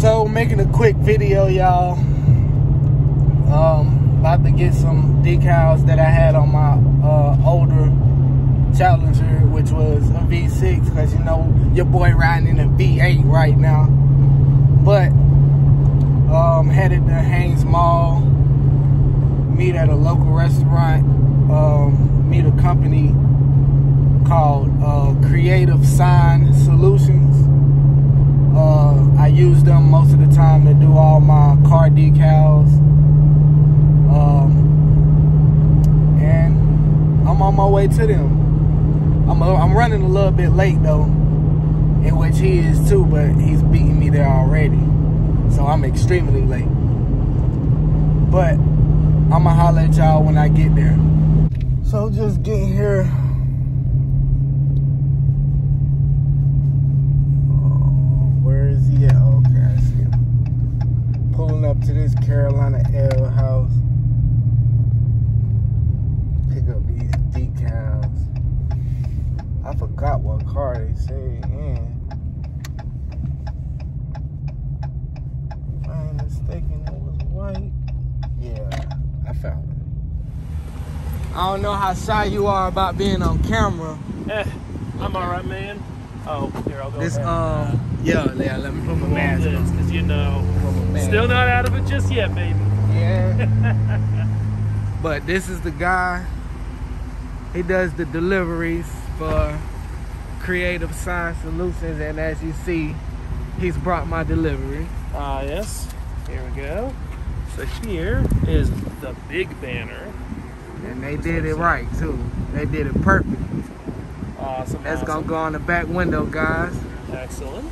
So, making a quick video, y'all. About to get some decals that I had on my older Challenger, which was a V6, because, you know, your boy riding in a V8 right now. But headed to Hanes Mall, meet at a local restaurant, meet a company called Creative Sign Solutions. I use them most of the time to do all my car decals, and I'm on my way to them. I'm running a little bit late though, in which he is too, but he's beating me there already, so I'm extremely late. But I'm gonna holler at y'all when I get there. So just getting here. Yeah, okay, I see him. Pulling up to this Carolina L house. Pick up these decals. I forgot what car they say in. If I ain't mistaken, it was white. Yeah, I found it. I don't know how shy you are about being on camera. I'm alright, man. Oh, here, I'll go this, yeah, let me put my mask on. Because, you know, still not out of it just yet, baby. Yeah. But this is the guy. He does the deliveries for Creative Sign Solutions. And as you see, he's brought my delivery. Ah, yes. Here we go. So here is the big banner. And they did it right, too. They did it perfect. Awesome. That's gonna go on the back window, guys. Excellent.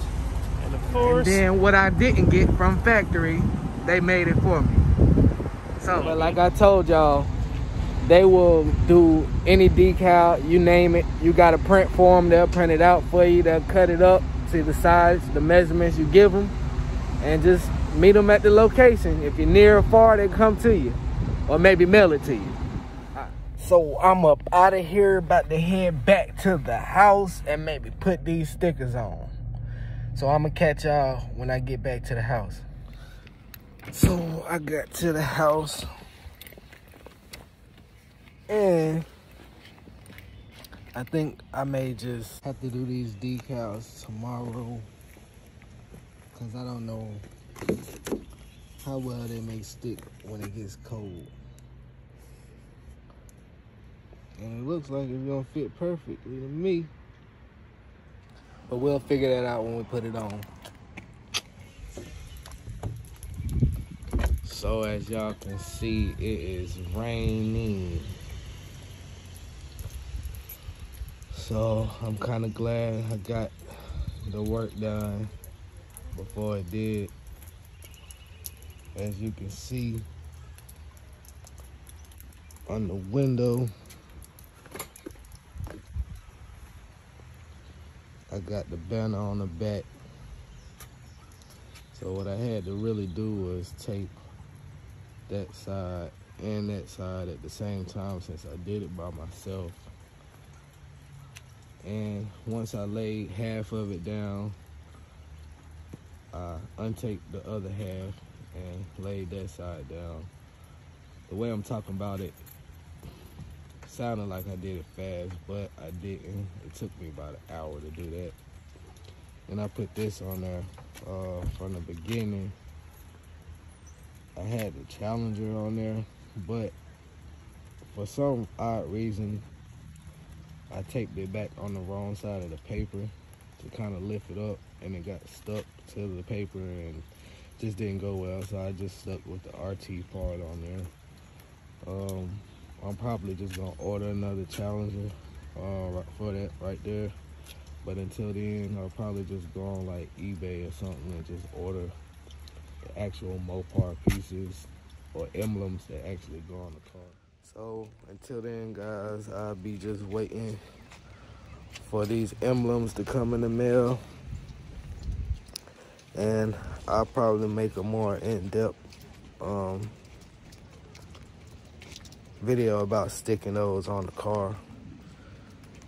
And of course. And then what I didn't get from factory, they made it for me. So, but like I told y'all, they will do any decal, you name it. You got a print for them, they'll print it out for you. They'll cut it up to the size, the measurements you give them, and just meet them at the location. If you're near or far, they come to you, or maybe mail it to you. So I'm up out of here, about to head back to the house and maybe put these stickers on. So I'm gonna catch y'all when I get back to the house. So I got to the house and I think I may just have to do these decals tomorrow, because I don't know how well they may stick when it gets cold. And it looks like it's gonna fit perfectly to me. But we'll figure that out when we put it on. So as y'all can see, it is raining. So I'm kinda glad I got the work done before it did. As you can see on the window, I got the banner on the back. So what I had to really do was tape that side and that side at the same time, since I did it by myself. And once I laid half of it down, I untaped the other half and laid that side down. The way I'm talking about it sounded like I did it fast, but I didn't. It took me about an hour to do that. And I put this on there from the beginning. I had the Challenger on there, but for some odd reason, I taped it back on the wrong side of the paper to kind of lift it up, and it got stuck to the paper and just didn't go well, so I just stuck with the RT part on there. I'm probably just gonna order another Challenger for that right there. But until then, I'll probably just go on like eBay or something and just order the actual Mopar pieces or emblems that actually go on the car. So until then, guys, I'll be just waiting for these emblems to come in the mail. And I'll probably make a more in-depth video about sticking those on the car,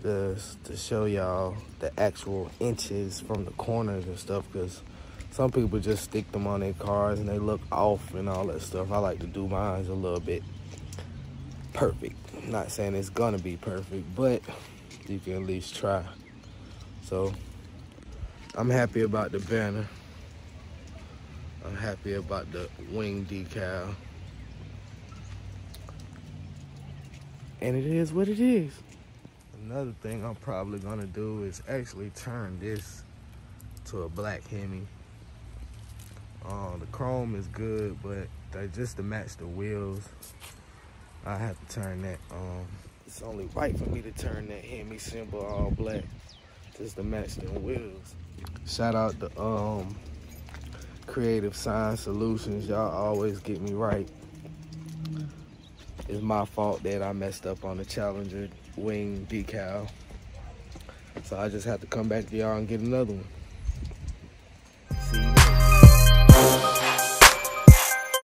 just to show y'all the actual inches from the corners and stuff, because Some people just stick them on their cars and they look off and all that stuff. I like to do mine a little bit perfect. I'm not saying it's gonna be perfect, but you can at least try. So I'm happy about the banner. I'm happy about the wing decal. And it is what it is. Another thing I'm probably gonna do is actually turn this to a black Hemi. The chrome is good, but just to match the wheels, I have to turn that. It's only right for me to turn that Hemi symbol all black, just to match the wheels. Shout out to Creative Sign Solutions. Y'all always get me right. It's my fault that I messed up on the Challenger wing decal. So I just have to come back to y'all and get another one.